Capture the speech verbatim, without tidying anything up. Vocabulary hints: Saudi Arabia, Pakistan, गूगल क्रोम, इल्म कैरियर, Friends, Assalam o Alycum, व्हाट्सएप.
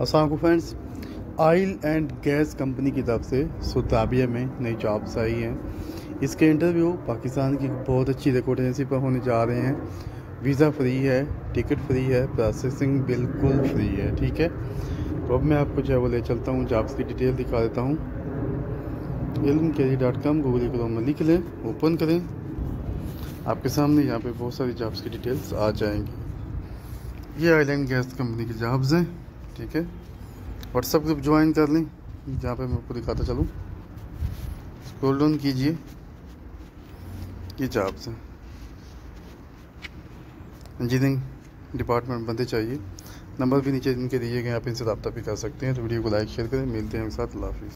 अस्सलाम वालेकुम friends, oil and gas company की तरफ से सऊदी अरबिया में नई जॉब्स आई हैं। इसके इंटरव्यू पाकिस्तान की बहुत अच्छी रिक्रूटमेंट एजेंसी पर होने जा रहे हैं। वीज़ा फ्री है, टिकट फ्री है, प्रोसेसिंग बिल्कुल फ्री है। ठीक है, तो अब मैं आपको जो है वो ले चलता हूँ, जॉब्स की डिटेल दिखा देता हूँ। इल्म कैरियर dot com गूगल क्रोम में लिख लें, ओपन करें, आपके सामने यहाँ पर बहुत सारी जॉब्स की डिटेल्स आ जाएंगी। ये ऑयल एंड गैस कंपनी की जॉब्स हैं। ठीक है, व्हाट्सएप ग्रुप ज्वाइन कर लें, जहाँ पे मैं आपको दिखाता चलूँ। स्क्रॉल डाउन कीजिए, ये जॉब्स हैं। इंजीनियरिंग डिपार्टमेंट बंदे चाहिए, नंबर भी नीचे इनके दिए गए, आप इनसे रब्ता भी कर सकते हैं। तो वीडियो को लाइक शेयर करें, मिलते हैं एक साथ, अल्लाह हाफिज़।